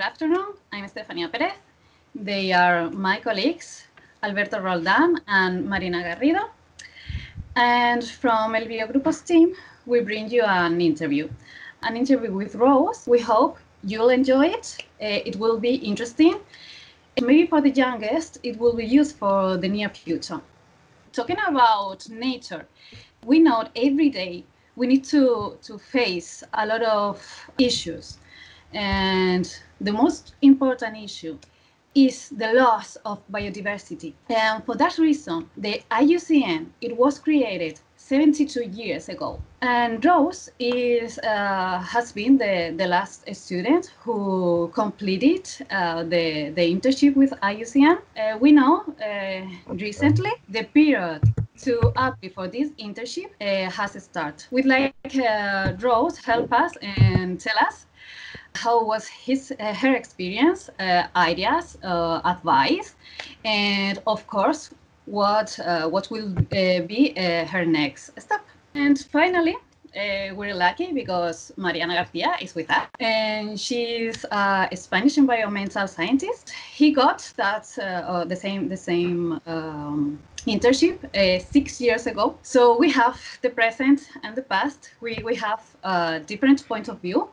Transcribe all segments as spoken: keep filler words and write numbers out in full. Good afternoon. I'm Estefanía Pérez. They are my colleagues, Alberto Roldán and Marina Garrido. And from El Biogrupos team, we bring you an interview. An interview with Rose. We hope you'll enjoy it. Uh, it will be interesting. Maybe for the youngest, it will be used for the near future. Talking about nature, we know every day we need to, to face a lot of issues. And the most important issue is the loss of biodiversity. And for that reason, the I U C N, it was created seventy-two years ago. And Rose is, uh, has been the, the last student who completed uh, the, the internship with I U C N. Uh, we know uh, recently the period to apply for this internship uh, has started. We'd like uh, Rose help us and tell us how was his uh, her experience, uh, ideas, uh, advice, and of course, what uh, what will uh, be uh, her next step. And finally, uh, we're lucky because Mariana García is with us, and she's a Spanish environmental scientist. He got that uh, the same the same um, internship uh, six years ago. So we have the present and the past. We we have a different point of view.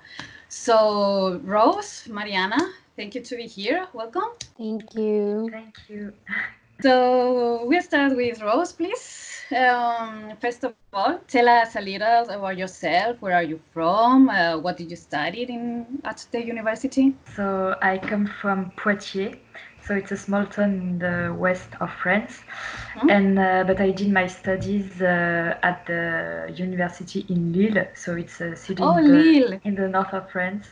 So, Rose, Mariana, thank you to be here. Welcome. Thank you. Thank you. So, we'll start with Rose, please. Um, first of all, tell us a little about yourself. Where are you from? Uh, what did you study in, at the university? So, I come from Poitiers. So, it's a small town in the west of France. Mm-hmm. and uh, But I did my studies uh, at the university in Lille. So, it's a city oh, in, the, in the north of France.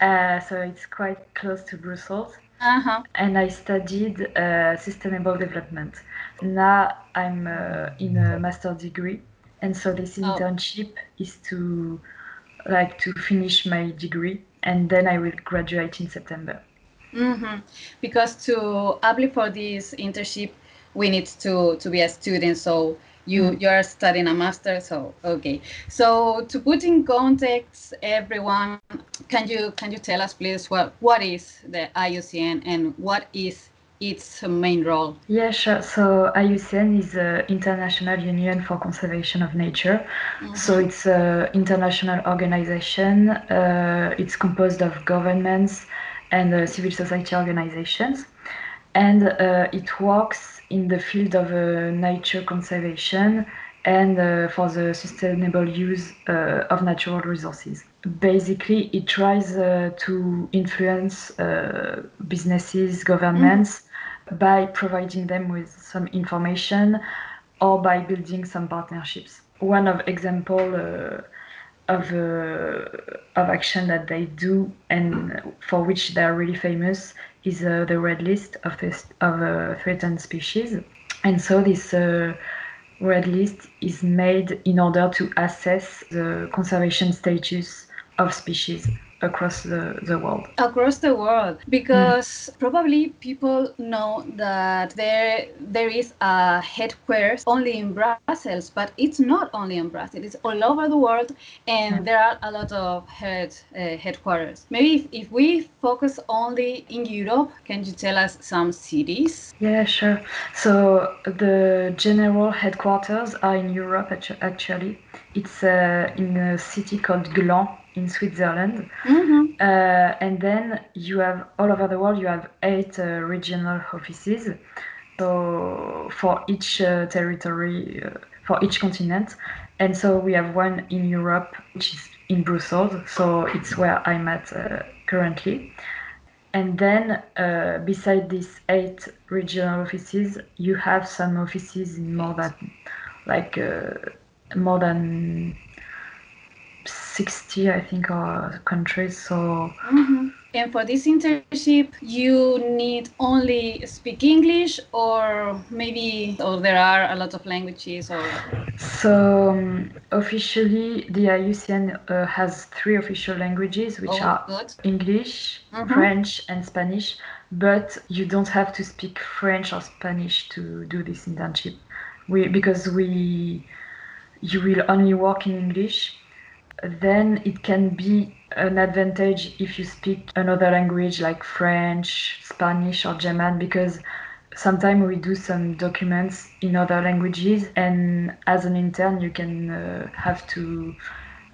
Uh, so, it's quite close to Brussels. Uh-huh. And I studied uh, sustainable development. Now, I'm uh, in a master's degree. And so, this internship oh. is to, like, to finish my degree. And then I will graduate in September. Mm-hmm. Because to apply for this internship, we need to, to be a student. So you mm-hmm. you are studying a master. So okay. So to put in context, everyone, can you can you tell us, please, what what is the I U C N and what is its main role? Yeah, sure. So I U C N is the International Union for Conservation of Nature. Mm-hmm. So it's an international organization. Uh, it's composed of governments and uh, civil society organizations, and uh, it works in the field of uh, nature conservation and uh, for the sustainable use uh, of natural resources. Basically, it tries uh, to influence uh, businesses, governments, mm-hmm. by providing them with some information or by building some partnerships. One of example uh, Of, uh, of action that they do and for which they are really famous is uh, the red list of, this, of uh, threatened species. And so this uh, red list is made in order to assess the conservation status of species across the, the world. Across the world, because mm. probably people know that there there is a headquarters only in Brussels, but it's not only in Brussels, it's all over the world, and mm. there are a lot of head uh, headquarters. Maybe if, if we focus only in Europe, can you tell us some cities? Yeah, sure. So the general headquarters are in Europe, actually. It's uh, in a city called Gland, in Switzerland. Mm-hmm. uh, and then you have all over the world you have eight uh, regional offices, so for each uh, territory, uh, for each continent. And so we have one in Europe, which is in Brussels, so it's where I'm at uh, currently. And then uh, beside these eight regional offices, you have some offices in more than like uh, more than sixty, I think, are countries. So mm-hmm. and for this internship, you need only speak English, or maybe or there are a lot of languages, or so um, officially the I U C N uh, has three official languages, which oh, are good. English, mm-hmm. French, and Spanish. But you don't have to speak French or Spanish to do this internship. We because we you will only work in English. Then it can be an advantage if you speak another language like French, Spanish or German, because sometimes we do some documents in other languages, and as an intern you can uh, have to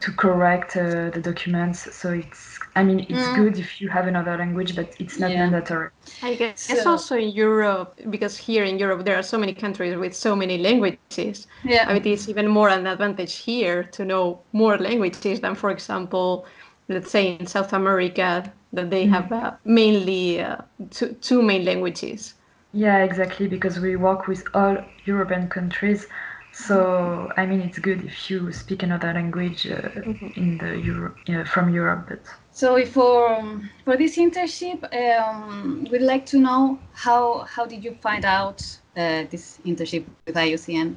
to correct uh, the documents. So it's, I mean, it's mm. good if you have another language, but it's not yeah. mandatory. I guess so. It's also in Europe, because here in Europe there are so many countries with so many languages. Yeah. I mean, it's even more an advantage here to know more languages than, for example, let's say in South America, that they mm. have uh, mainly uh, two, two main languages. Yeah, exactly, because we work with all European countries, so I mean it's good if you speak another language uh, mm-hmm. in the Euro- uh, from Europe. But so if for um, for this internship, um, we'd like to know how how did you find out uh, this internship with I U C N?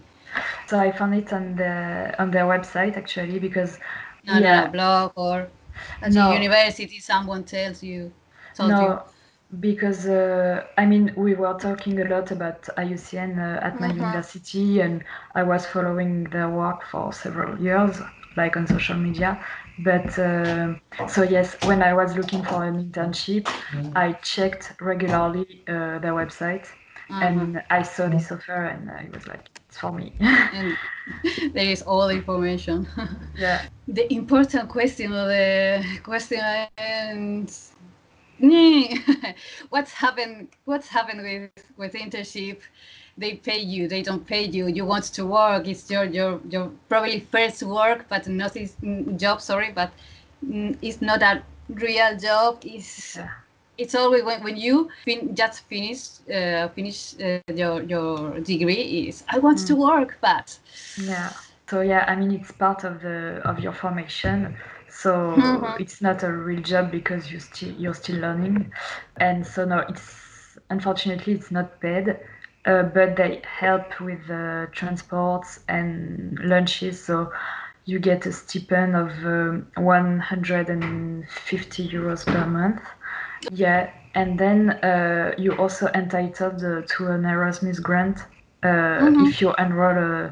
So I found it on the on their website actually, because not yeah. on a blog or at no. the university someone tells you. Told no. you. Because, uh, I mean, we were talking a lot about I U C N uh, at my mm-hmm. university, and I was following their work for several years, like on social media. But, uh, so yes, when I was looking for an internship, mm-hmm. I checked regularly uh, their website, mm-hmm. and I saw this offer, and I was like, it's for me. And there is all information. Yeah. The important question, or the question and what's happened what's happened with with internship? They pay you, they don't pay you, you want to work, it's your your your probably first work, but not is job sorry but it's not a real job. It's yeah. it's always when, when you fin- just finish uh, finish uh, your your degree is I want mm. to work, but yeah so yeah I mean it's part of the of your formation. So mm-hmm. it's not a real job because you still you're still learning, and so no, it's unfortunately it's not paid, uh, but they help with uh, transports and lunches. So you get a stipend of um, one hundred fifty euros per month. Yeah, and then uh, you also entitled uh, to an Erasmus grant uh, mm-hmm. if you enroll uh,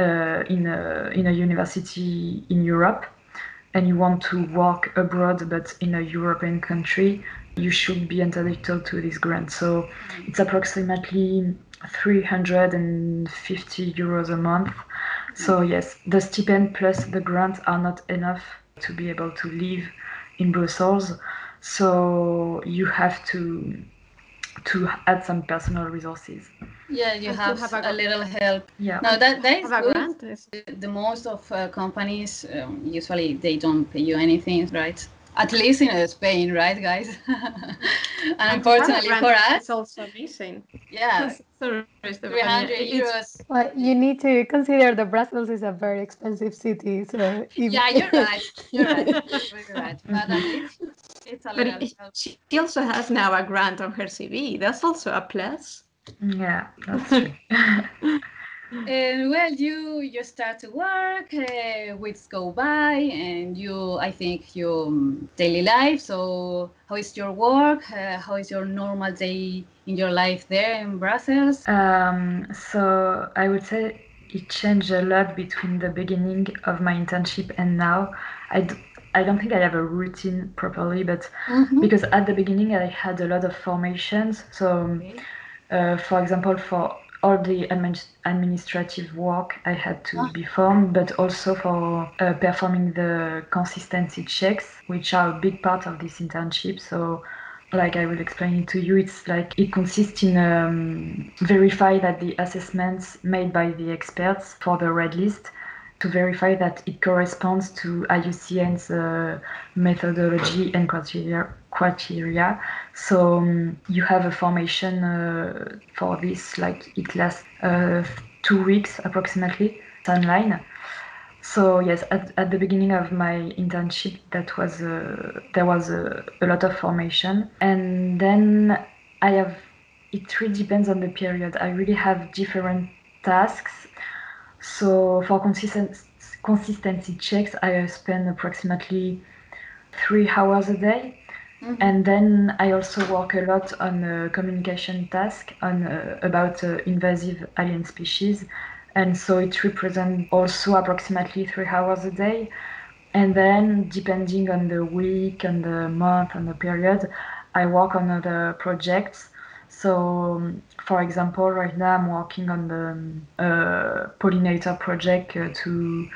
uh, in a in a university in Europe. And you want to work abroad, but in a European country, you should be entitled to this grant. So it's approximately three hundred fifty euros a month. So yes, the stipend plus the grant are not enough to be able to live in Brussels. So you have to to add some personal resources. Yeah, you have, have a, a little help. Yeah. No, that, that is good. The, the most of uh, companies, um, usually they don't pay you anything, right? At least in uh, Spain, right, guys? and, and unfortunately for us... It's also amazing. Yeah. three hundred euros. Well, you need to consider that Brussels is a very expensive city. So if... Yeah, you're right. You're right. You're right. But at least it's a little... But she also has now a grant on her C V. That's also a plus. Yeah, that's true. And well, you you start to work, uh, weeks go by, and you I think your um, daily life. So how is your work? Uh, how is your normal day in your life there in Brussels? Um, so I would say it changed a lot between the beginning of my internship and now. I d- I don't think I have a routine properly, but mm-hmm. because at the beginning I had a lot of formations. So. Okay. Uh, for example, for all the admin- administrative work I had to be formed, but also for uh, performing the consistency checks, which are a big part of this internship. So, like I will explain it to you, it's like it consists in um, verify that the assessments made by the experts for the red list, to verify that it corresponds to I U C N's uh, methodology and criteria. criteria. So um, you have a formation uh, for this, like it lasts uh, two weeks approximately, online. So yes, at, at the beginning of my internship, that was uh, there was a, a lot of formation, and then I have. It really depends on the period. I really have different tasks. So for consistent, consistency checks, I spend approximately three hours a day. Mm-hmm. And then I also work a lot on a communication task on uh, about uh, invasive alien species. And so it represents also approximately three hours a day. And then, depending on the week and the month and the period, I work on other projects. So, for example, right now I'm working on the uh, pollinator project uh, to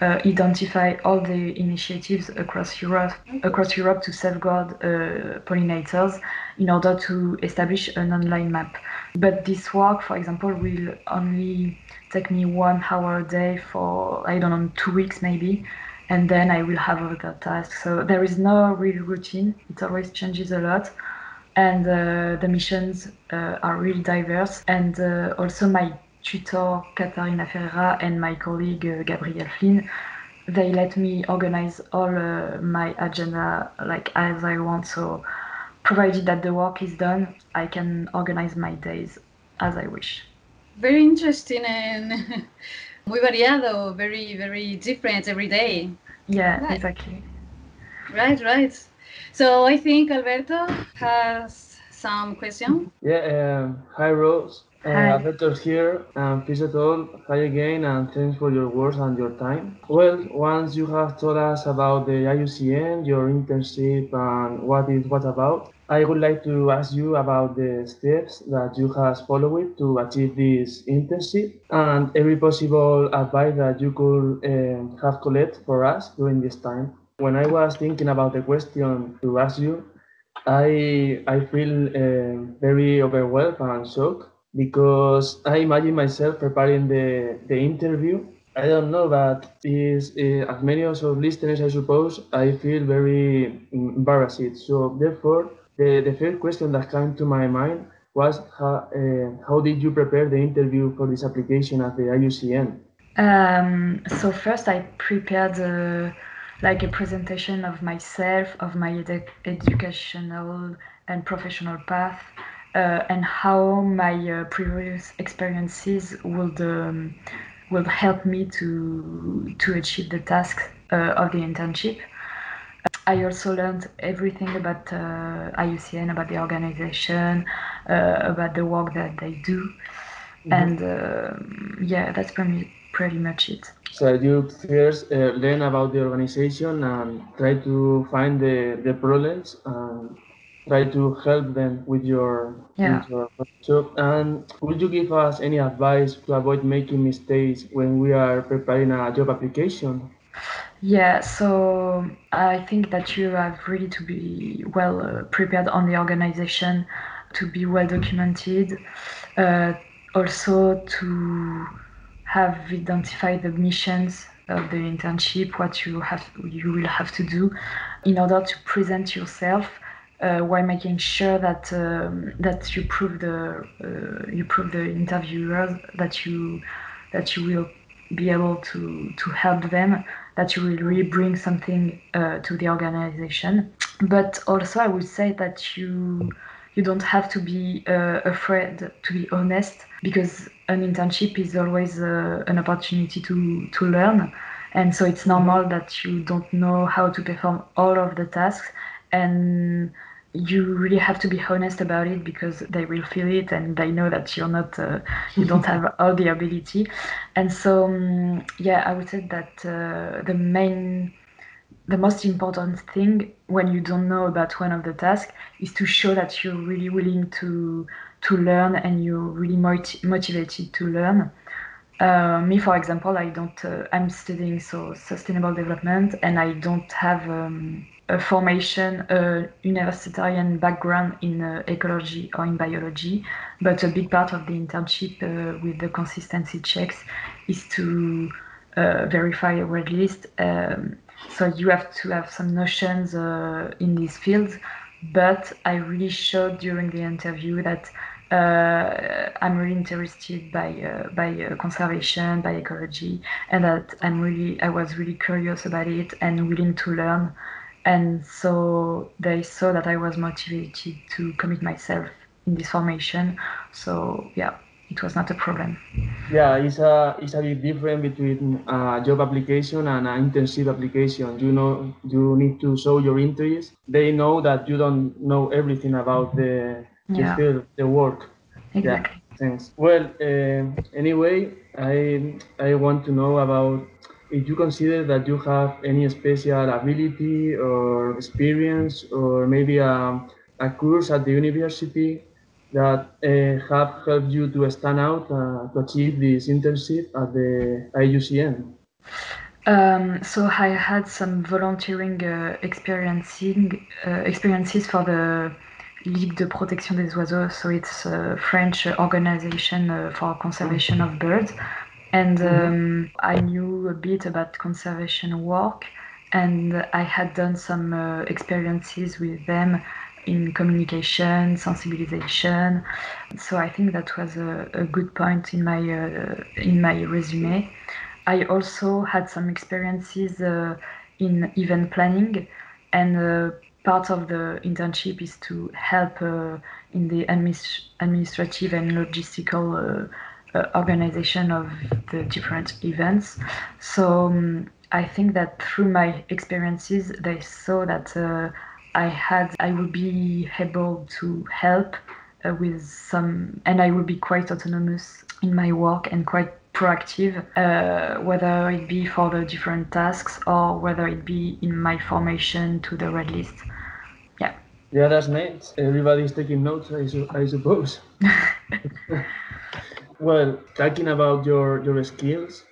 uh, identify all the initiatives across Europe, across Europe to safeguard uh, pollinators in order to establish an online map. But this work, for example, will only take me one hour a day for, I don't know, two weeks maybe. And then I will have other tasks. So there is no real routine. It always changes a lot. And uh, the missions uh, are really diverse. And uh, also my tutor, Katarina Ferreira, and my colleague, uh, Gabriel Flynn, they let me organize all uh, my agenda like as I want. So provided that the work is done, I can organize my days as I wish. Very interesting and muy variado, very, very different every day. Yeah, right. Exactly. Right, right. So I think Alberto has some question. Yeah, um, hi Rose. Uh, hi. Alberto's here. Um, peace at all. Hi again, and thanks for your words and your time. Well, once you have told us about the I U C N, your internship, and what is what about, I would like to ask you about the steps that you have followed to achieve this internship and every possible advice that you could um, have collected for us during this time. When I was thinking about the question to ask you, I, I feel uh, very overwhelmed and shocked because I imagine myself preparing the, the interview. I don't know, but is, uh, as many of our listeners, I suppose, I feel very embarrassed. So therefore, The, the first question that came to my mind was how, uh, how did you prepare the interview for this application at the I U C N? Um, so first I prepared uh, like a presentation of myself, of my edu educational and professional path uh, and how my uh, previous experiences would, um, would help me to, to achieve the task uh, of the internship. I also learned everything about uh, I U C N, about the organization, uh, about the work that they do. Mm-hmm. And uh, yeah, that's pretty, pretty much it. So you first uh, learn about the organization and try to find the, the problems and try to help them with your... Yeah. With your, so, and would you give us any advice to avoid making mistakes when we are preparing a job application? Yeah, so I think that you have really to be well uh, prepared on the organization, to be well documented, uh, also to have identified the missions of the internship, what you have you will have to do in order to present yourself uh, while making sure that um, that you prove the uh, you prove the interviewers that you that you will be able to, to help them, that you will really bring something uh, to the organization. But also I would say that you you don't have to be uh, afraid to be honest, because an internship is always uh, an opportunity to, to learn. And so it's normal that you don't know how to perform all of the tasks, and you really have to be honest about it because they will feel it and they know that you're not, uh, you don't have all the ability. And so, um, yeah, I would say that uh, the main, the most important thing when you don't know about one of the tasks is to show that you're really willing to to learn and you're really mot motivated to learn. Uh, me, for example, I don't, uh, I'm studying so sustainable development, and I don't have um, a formation, a universitarian background in uh, ecology or in biology, but a big part of the internship uh, with the consistency checks is to uh, verify a word list. Um, so you have to have some notions uh, in these fields, but I really showed during the interview that Uh, I'm really interested by uh, by uh, conservation, by ecology, and that I'm really I was really curious about it and willing to learn, and so they saw that I was motivated to commit myself in this formation. So yeah, it was not a problem. Yeah, it's a it's a bit different between a job application and an internship application. You know, you need to show your interest. They know that you don't know everything about the. To yeah. Feel the work. Exactly. Yeah, thanks. Well, uh, anyway, I I want to know about if you consider that you have any special ability or experience, or maybe a, a course at the university that uh, have helped you to stand out uh, to achieve this internship at the I U C N? Um, so I had some volunteering uh, experiencing, uh, experiences for the Ligue de Protection des Oiseaux, so it's a French organization uh, for conservation of birds. And um, I knew a bit about conservation work, and I had done some uh, experiences with them in communication, sensibilization. So I think that was a, a good point in my uh, in my resume. I also had some experiences uh, in event planning, and uh, part of the internship is to help uh, in the administ- administrative and logistical uh, uh, organization of the different events. So um, I think that through my experiences, they saw that uh, I had, I would be able to help uh, with some, and I would be quite autonomous in my work and quite proactive, uh, whether it be for the different tasks or whether it be in my formation to the red list. Yeah. Yeah, that's nice. Everybody's taking notes, I, su- I suppose. Well, talking about your, your skills,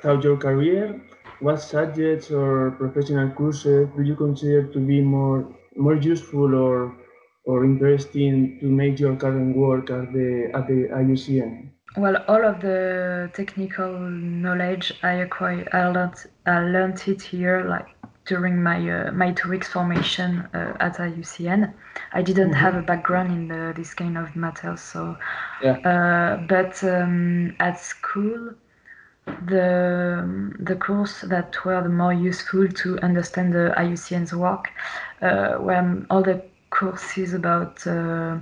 throughout your career, what subjects or professional courses do you consider to be more more useful or or interesting to make your current work at the at the I U C N? Well, all of the technical knowledge I acquired, I learned, I learned it here, like during my uh, my two weeks formation uh, at I U C N. I didn't mm-hmm. have a background in the, this kind of matter, so. Yeah. Uh, but um, at school, the the course that were the more useful to understand the I U C N's work uh, were all the courses about. Uh,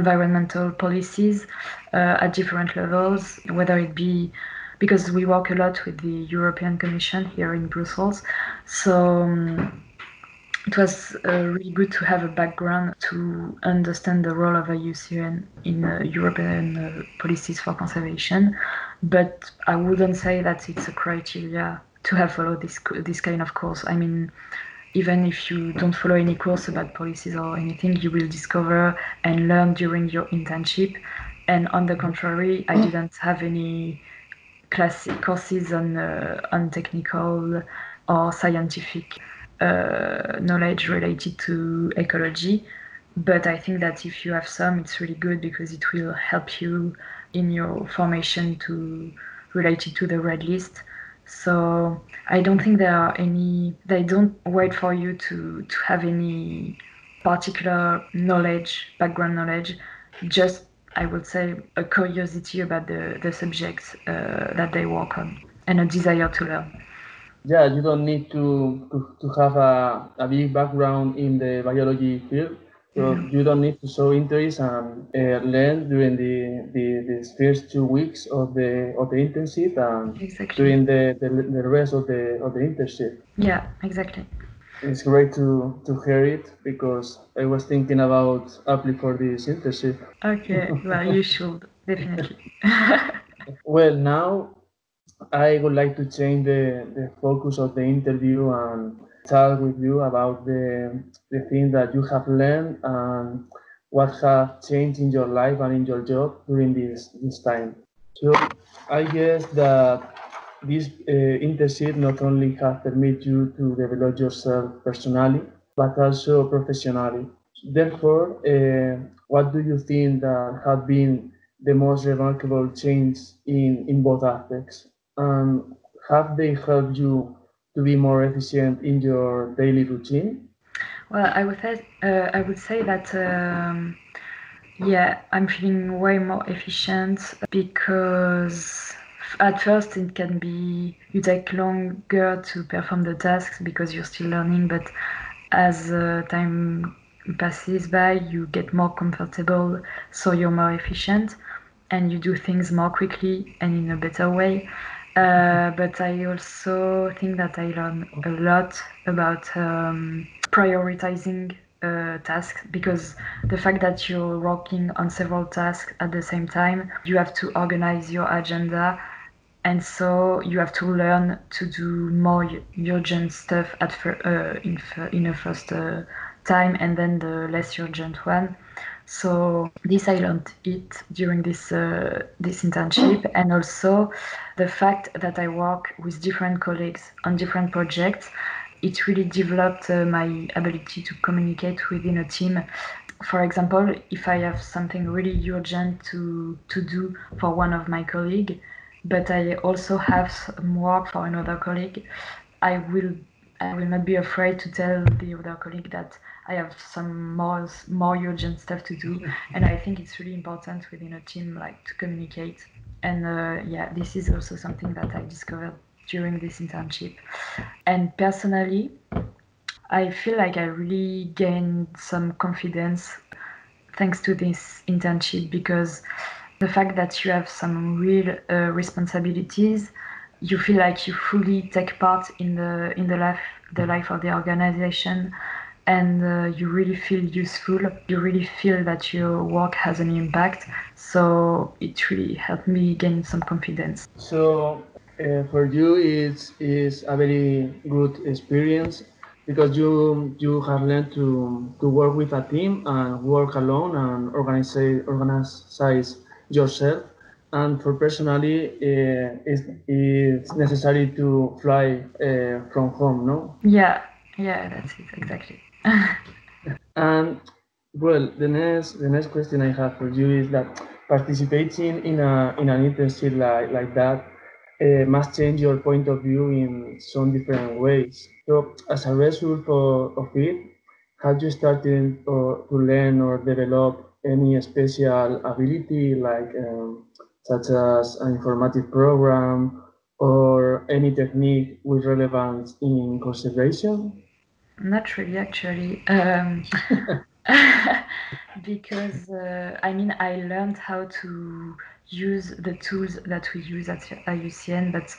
environmental policies uh, at different levels, whether it be, because we work a lot with the European Commission here in Brussels, so um, it was uh, really good to have a background to understand the role of I U C N in uh, European uh, policies for conservation, but I wouldn't say that it's a criteria to have followed this, this kind of course. I mean, even if you don't follow any course about policies or anything, you will discover and learn during your internship. And on the contrary, I didn't have any classic courses on uh, on technical or scientific uh, knowledge related to ecology. But I think that if you have some, it's really good because it will help you in your formation to related to the red list. So I don't think there are any, they don't wait for you to, to have any particular knowledge, background knowledge, just, I would say, a curiosity about the, the subjects uh, that they work on and a desire to learn. Yeah, you don't need to, to, to have a, a big background in the biology field. So mm-hmm. you don't need to show interest and uh, learn during the, the the first two weeks of the of the internship and exactly. during the, the the rest of the of the internship. Yeah, exactly. It's great to, to hear it because I was thinking about applying for this internship. Okay, well you should definitely. Well, now I would like to change the, the focus of the interview and talk with you about the the things that you have learned and what have changed in your life and in your job during this, this time. So I guess that this uh, internship not only has permitted you to develop yourself personally, but also professionally. Therefore, uh, what do you think that have been the most remarkable changes in, in both aspects? Um, have they helped you to be more efficient in your daily routine? Well, I would say, uh, I would say that, um, yeah, I'm feeling way more efficient because at first it can be, you take longer to perform the tasks because you're still learning, but as uh, time passes by, you get more comfortable, so you're more efficient and you do things more quickly and in a better way. Uh, but I also think that I learned a lot about um, prioritizing uh, tasks, because the fact that you're working on several tasks at the same time, you have to organize your agenda And so you have to learn to do more urgent stuff at fir- uh, in, fir- in a first uh, time, and then the less urgent one. So this I learned it during this uh, this internship, and also the fact that I work with different colleagues on different projects. It really developed uh, my ability to communicate within a team. For example, if I have something really urgent to to do for one of my colleagues, but I also have some work for another colleague, I will I will not be afraid to tell the other colleague that I have some more more urgent stuff to do. And I think it's really important within a team, like, to communicate. And uh, yeah, this is also something that I discovered during this internship. And personally, I feel like I really gained some confidence thanks to this internship, because the fact that you have some real uh, responsibilities, you feel like you fully take part in the in the life the life of the organization, and uh, you really feel useful. You really feel that your work has an impact. So it really helped me gain some confidence. So uh, for you, it's is a very good experience, because you you have learned to, to work with a team and work alone and organize organize yourself. And for personally, uh, it's, it's necessary to fly uh, from home, no? Yeah, yeah, that's it, exactly. And well, the next the next question I have for you is that participating in a in an internship like like that Uh, must change your point of view in some different ways. So, as a result of, of it, have you started or, to learn or develop any special ability, like um, such as an informative program or any technique with relevance in conservation? Not really, actually. Um... Because uh, I mean, I learned how to use the tools that we use at I U C N, but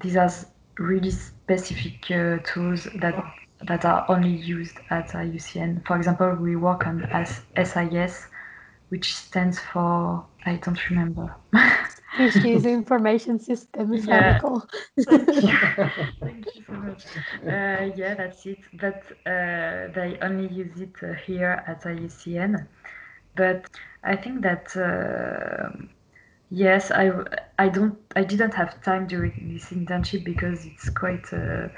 these are really specific uh, tools that that are only used at I U C N. For example, we work on S I S, which stands for, I don't remember. Excuse information system is radical. Yeah. Thank you so much. Uh, yeah, that's it. But uh, they only use it uh, here at I U C N. But I think that uh, yes, I I don't I didn't have time during this internship because it's quite uh,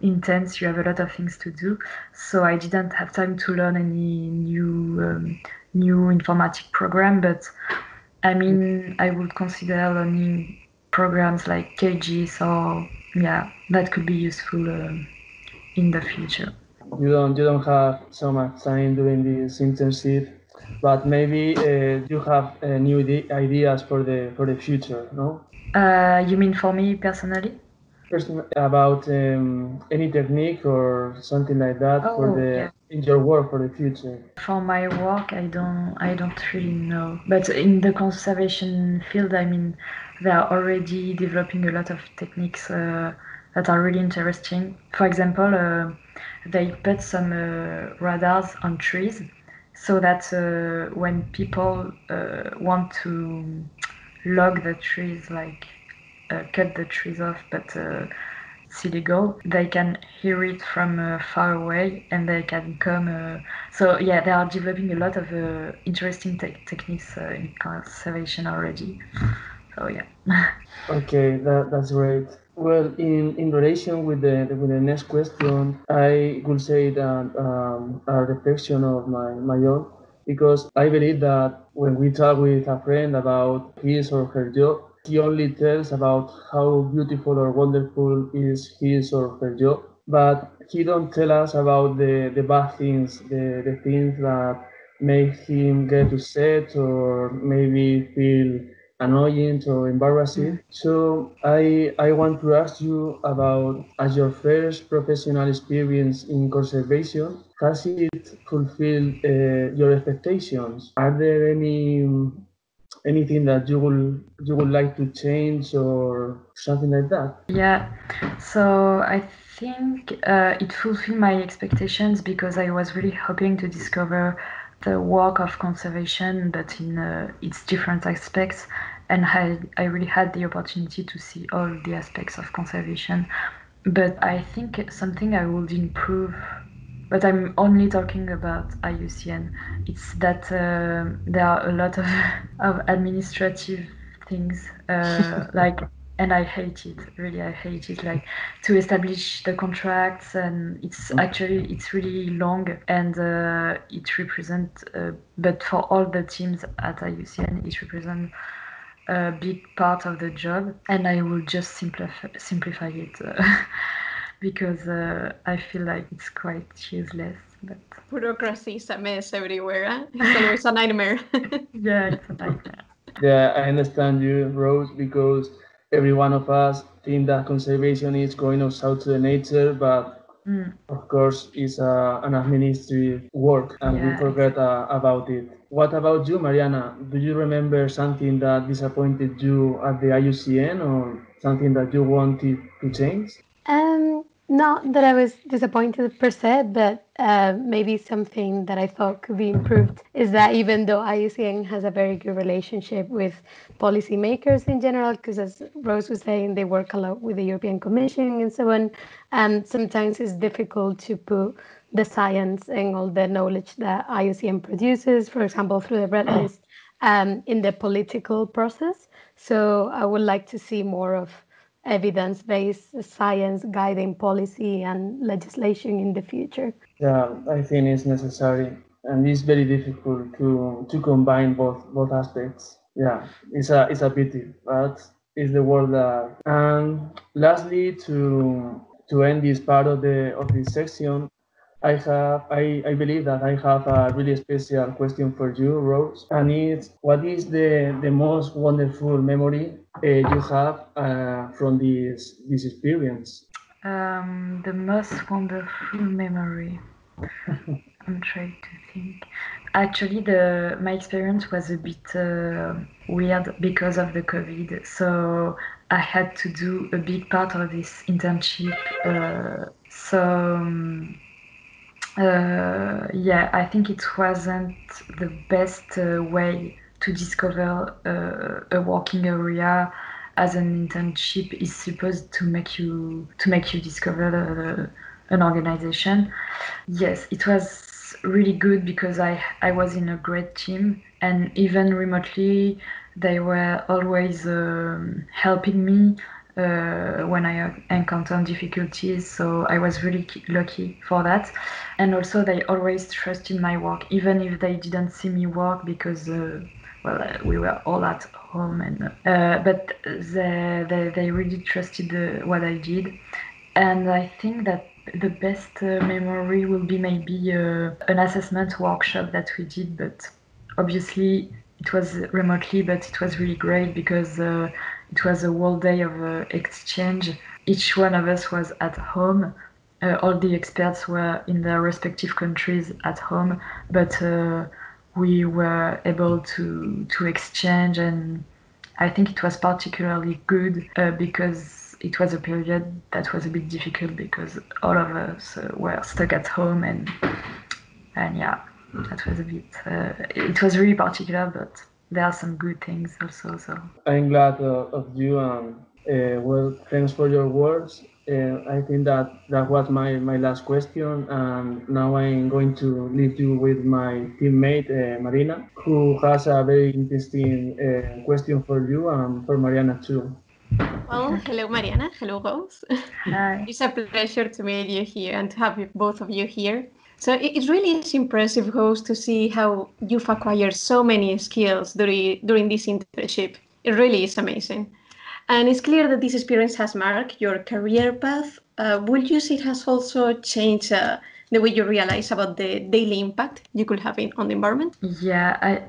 intense. You have a lot of things to do, so I didn't have time to learn any new um, new informatic program, but. I mean, I would consider learning programs like K G, so yeah, that could be useful uh, in the future. You don't, you don't have so much time doing this internship, but maybe uh, you have uh, new ideas for the for the future, no? Uh, you mean for me personally? Person- about um, any technique or something like that oh, for the. Yeah. In your work for the future? For my work, I don't, I don't really know. But in the conservation field, I mean, they are already developing a lot of techniques uh, that are really interesting. For example, uh, they put some uh, radars on trees, so that uh, when people uh, want to log the trees, like uh, cut the trees off, but uh, illegal, they can hear it from uh, far away, and they can come uh, so yeah, they are developing a lot of uh, interesting te- techniques uh, in conservation already, so yeah. Okay, that, that's great. Well, in in relation with the with the next question, I would say that um, a reflection of my my own, because I believe that when we talk with a friend about his or her job, he only tells about how beautiful or wonderful is his or her job, but he don't tell us about the, the bad things, the, the things that make him get upset or maybe feel annoying or embarrassing. Mm-hmm. So I I want to ask you about, as your first professional experience in conservation, has it fulfilled uh, your expectations? Are there any anything that you will you would like to change or something like that? Yeah, so I think uh, it fulfilled my expectations, because I was really hoping to discover the work of conservation, but in uh, its different aspects. and I, I really had the opportunity to see all the aspects of conservation. But I think it's something I would improve, but I'm only talking about I U C N, it's that uh, there are a lot of, of administrative things, uh, like, and I hate it, really, I hate it, like, to establish the contracts, and it's actually, it's really long, and uh, it represents, uh, but for all the teams at I U C N, it represents a big part of the job, and I will just simplif- simplify it, uh, because uh, I feel like it's quite useless. But bureaucracy is a mess everywhere, huh? It's always a nightmare. Yeah, it's a nightmare. Yeah, I understand you, Rose, because every one of us think that conservation is going out to the nature, but mm. of course it's uh, an administrative work, and yeah, we forget uh, about it. What about you, Mariana? Do you remember something that disappointed you at the I U C N, or something that you wanted to change? Um, not that I was disappointed per se, but uh, maybe something that I thought could be improved is that even though I U C N has a very good relationship with policymakers in general, because as Rose was saying, they work a lot with the European Commission and so on, and sometimes it's difficult to put the science and all the knowledge that I U C N produces, for example, through the Red List, um, in the political process. So I would like to see more of evidence-based science guiding policy and legislation in the future. Yeah, I think it's necessary, and it's very difficult to to combine both both aspects. Yeah, it's a it's a pity, but it's the world that. And lastly, to to end this part of the of this section, I have I, I believe that I have a really special question for you, Rose, and it's what is the the most wonderful memory Uh, you have uh, from this this experience? Um, the most wonderful memory. I'm trying to think. Actually, the my experience was a bit uh, weird because of the COVID. So I had to do a big part of this internship. Uh, so um, uh, yeah, I think it wasn't the best uh, way to discover uh, a working area. As an internship is supposed to make you to make you discover uh, an organization. Yes, it was really good because I, I was in a great team, and even remotely they were always um, helping me uh, when I encountered difficulties, so I was really lucky for that. And also they always trusted my work, even if they didn't see me work because uh, well, uh, we were all at home, and uh, but they, they, they really trusted uh, what I did. And I think that the best uh, memory will be maybe uh, an assessment workshop that we did, but obviously it was remotely, but it was really great because uh, it was a whole day of uh, exchange. Each one of us was at home. Uh, all the experts were in their respective countries at home, but uh, we were able to to exchange, and I think it was particularly good uh, because it was a period that was a bit difficult because all of us uh, were stuck at home, and and yeah, that was a bit uh, it was really particular, but there are some good things also. So I'm glad uh, of you, and um, uh, well, thanks for your words. Uh, I think that that was my, my last question, and now I'm going to leave you with my teammate uh, Marina, who has a very interesting uh, question for you and for Mariana too. Well, hello Mariana, hello Rose. Hi. It's a pleasure to meet you here and to have both of you here. So it really is impressive, Rose, to see how you've acquired so many skills during during this internship. It really is amazing. And it's clear that this experience has marked your career path. Uh, would you say it has also changed uh, the way you realize about the daily impact you could have in, on the environment? Yeah, I,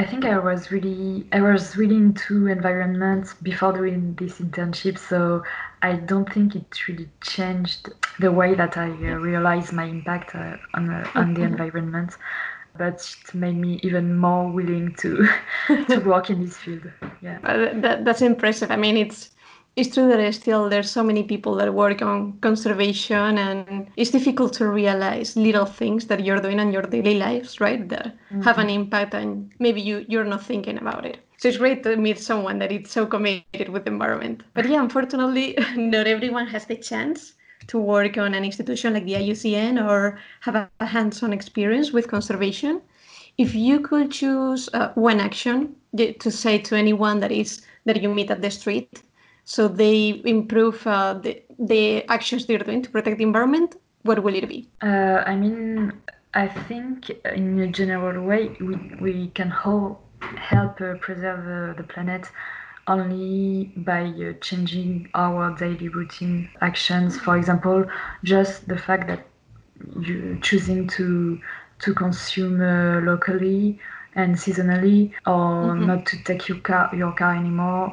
I think I was really, I was really into environment before doing this internship. So I don't think it really changed the way that I uh, realized my impact uh, on uh, on the environment. But it made me even more willing to to work in this field. Yeah, well, that, that's impressive. I mean, it's It's true that still there's so many people that work on conservation, and it's difficult to realize little things that you're doing in your daily lives, right, that mm-hmm. have an impact, and maybe you, you're not thinking about it. So it's great to meet someone that is so committed with the environment. But yeah, unfortunately, not everyone has the chance to work on an institution like the I U C N or have a hands-on experience with conservation. If you could choose uh, one action to say to anyone that is that you meet at the street, so they improve uh, the, the actions they're doing to protect the environment, what will it be? Uh, I mean, I think in a general way, we, we can ho- help uh, preserve uh, the planet only by uh, changing our daily routine actions. For example, just the fact that you're choosing to, to consume uh, locally and seasonally, or mm-hmm. not to take your car, your car anymore.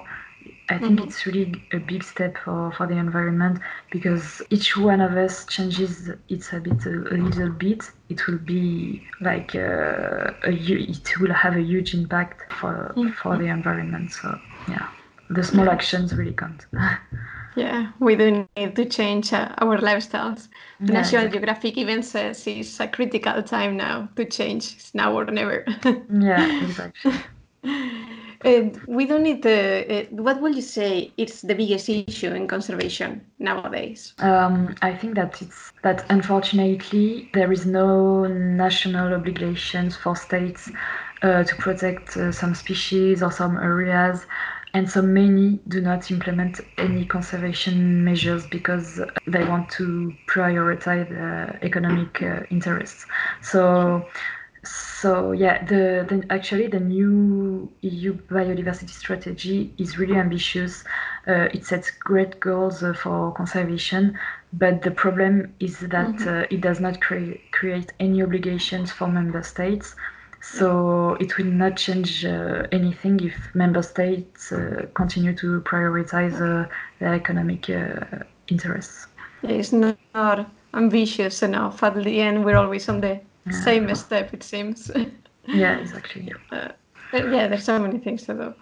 I think mm-hmm. it's really a big step for, for the environment, because each one of us changes its habit a, a little bit. It will be like uh, a, it will have a huge impact for mm-hmm. for the environment. So yeah, the small yeah. actions really count. Yeah, we do need to change uh, our lifestyles. The yeah, National yeah. Geographic even says it's a critical time now to change. It's now or never. Yeah, exactly. Uh, we don't need the. Uh, what would you say is the biggest issue in conservation nowadays? Um, I think that it's that unfortunately there is no national obligations for states uh, to protect uh, some species or some areas, and so many do not implement any conservation measures because they want to prioritize uh, economic uh, interests. So. So yeah, the, the actually the new E U biodiversity strategy is really ambitious. Uh, it sets great goals uh, for conservation, but the problem is that mm-hmm. uh, it does not cre- create any obligations for member states. So it will not change uh, anything if member states uh, continue to prioritize uh, their economic uh, interests. It's not ambitious enough. At the end, we're always on the same step, it seems. Yeah, exactly. Uh, yeah, there's so many things to do.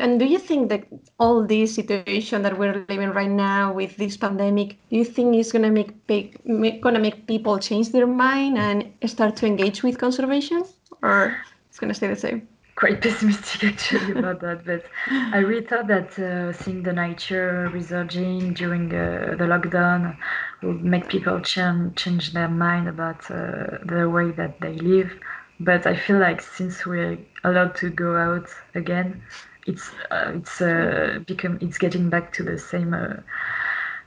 And do you think that all this situation that we're living right now with this pandemic, do you think it's gonna make big, make, gonna make people change their mind and start to engage with conservation, or it's gonna stay the same? Quite pessimistic actually about that, but I really thought that uh, seeing the nature resurging during uh, the lockdown would make people ch- change their mind about uh, the way that they live. But I feel like since we're allowed to go out again, it's uh, it's uh, become it's getting back to the same uh,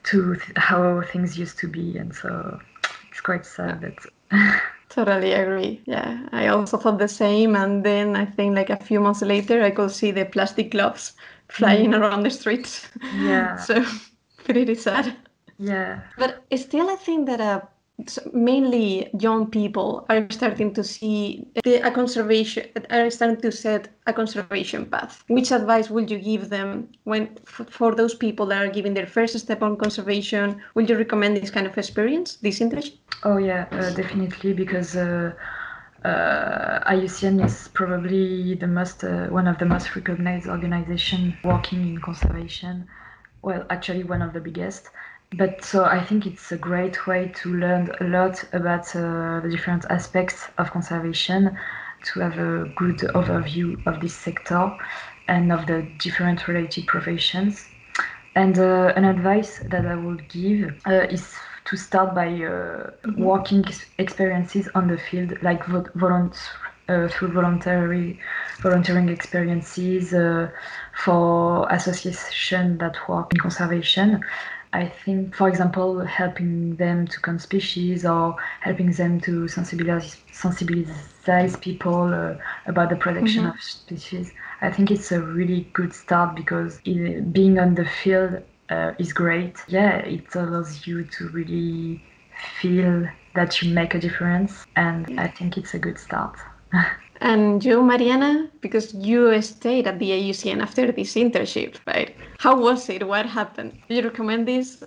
to th- how things used to be, and so it's quite sad that. Totally agree. Yeah, I also thought the same. And then I think like a few months later, I could see the plastic gloves flying mm. around the streets. Yeah. So pretty sad. Yeah. But still, I think that uh, mainly young people are starting to see the, a conservation, are starting to set a conservation path. Which advice would you give them when f- for those people that are giving their first step on conservation? Would you recommend this kind of experience, this internship? Oh yeah, uh, definitely, because uh, uh, I U C N is probably the most uh, one of the most recognized organizations working in conservation. Well, actually, one of the biggest. But so I think it's a great way to learn a lot about uh, the different aspects of conservation, to have a good overview of this sector and of the different related professions. And uh, an advice that I would give uh, is to start by uh, working experiences on the field, like vo- volunt- uh, through voluntary volunteering experiences uh, for associations that work in conservation. I think, for example, helping them to count species or helping them to sensibilize, sensibilize people uh, about the protection mm-hmm. of species. I think it's a really good start, because it, being on the field uh, is great. Yeah, it allows you to really feel that you make a difference, and I think it's a good start. And you, Mariana, because you stayed at the I U C N after this internship, right? How was it? What happened? Do you recommend this?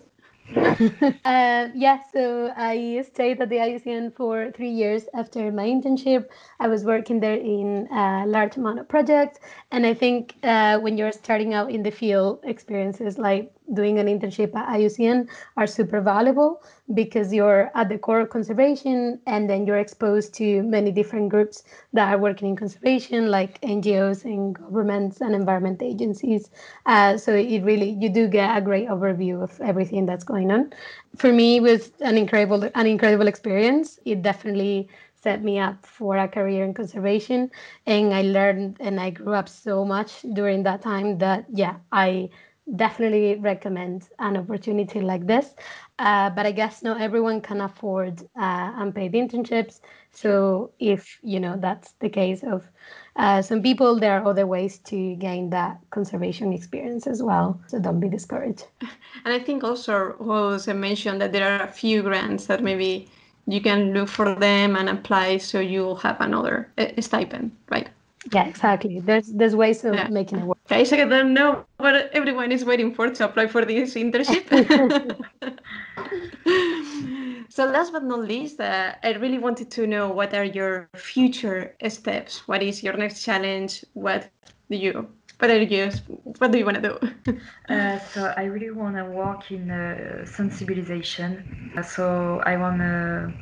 uh, yeah, so I stayed at the I U C N for three years after my internship. I was working there in a large amount of projects. And I think uh, when you're starting out in the field, experiences like doing an internship at I U C N are super valuable because you're at the core of conservation and then you're exposed to many different groups that are working in conservation, like N G Os and governments and environment agencies. Uh, so it really, you do get a great overview of everything that's going on. For me, it was an incredible, an incredible experience. It definitely set me up for a career in conservation, and I learned and I grew up so much during that time that, yeah, I definitely recommend an opportunity like this. Uh, but I guess not everyone can afford uh, unpaid internships. So if, you know, that's the case of uh, some people, there are other ways to gain that conservation experience as well. So don't be discouraged. And I think also Rose mentioned that there are a few grants that maybe you can look for them and apply, so you'll have another a stipend, right? Yeah, exactly. There's there's ways of yeah. making it work. I don't know what everyone is waiting for to apply for this internship. So last but not least, uh, I really wanted to know, what are your future steps? What is your next challenge? What do you What are you? What do you want to do? uh, so I really want to work in uh, sensibilization. So I want to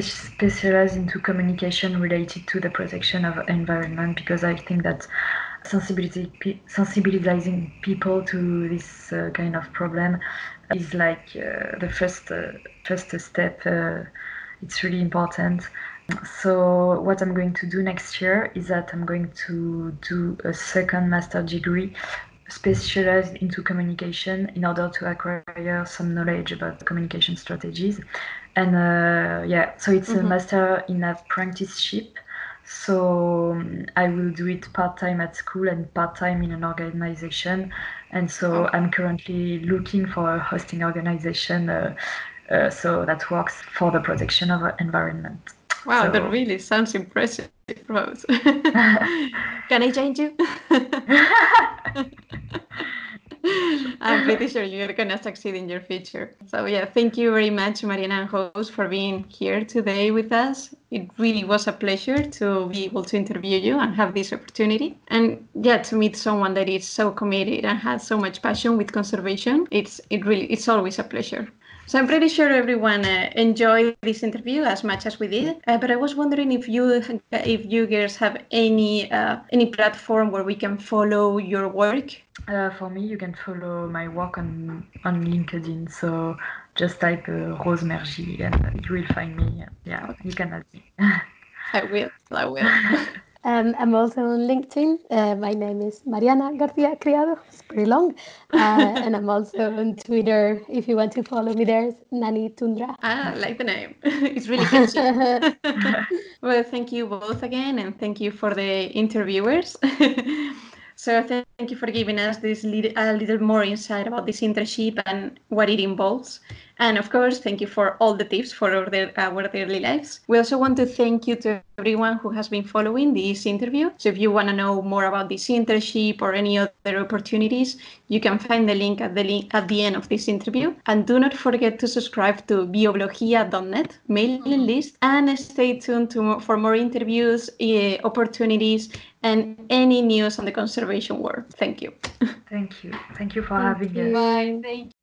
specialize into communication related to the protection of environment, because I think that sensibilizing people to this uh, kind of problem is like uh, the first uh, first step. Uh, it's really important. So what I'm going to do next year is that I'm going to do a second master degree specialized into communication in order to acquire some knowledge about communication strategies. And uh, yeah, so it's mm-hmm. a master in apprenticeship. So um, I will do it part-time at school and part-time in an organization. And so I'm currently looking for a hosting organization uh, uh, so that works for the protection of our environment. Wow, so that really sounds impressive, Rose. Can I change you? I'm pretty sure you're going to succeed in your future. So yeah, thank you very much, Mariana and Rose, for being here today with us. It really was a pleasure to be able to interview you and have this opportunity. And yeah, to meet someone that is so committed and has so much passion with conservation, it's it really it's always a pleasure. So I'm pretty sure everyone uh, enjoyed this interview as much as we did. Uh, but I was wondering if you if you guys have any uh, any platform where we can follow your work. Uh, for me, you can follow my work on on LinkedIn. So just type uh, Rose Mergy and you will find me. Yeah, you can add me. I will. I will. Um, I'm also on LinkedIn. Uh, my name is Mariana García Criado. It's pretty long. Uh, and I'm also on Twitter. If you want to follow me there, it's Nani Tundra. Ah, I like the name. It's really catchy. Well, thank you both again. And thank you for the interviewers. So thank you for giving us this little, a little more insight about this internship and what it involves. And of course, thank you for all the tips for our, our daily lives. We also want to thank you to everyone who has been following this interview. So if you want to know more about this internship or any other opportunities, you can find the link at the, link at the end of this interview. And do not forget to subscribe to Bioblogia dot net mailing list, and stay tuned to, for more interviews, eh, opportunities, and any news on the conservation world. Thank you. Thank you. Thank you for Thank having you. us. Bye. Thank you.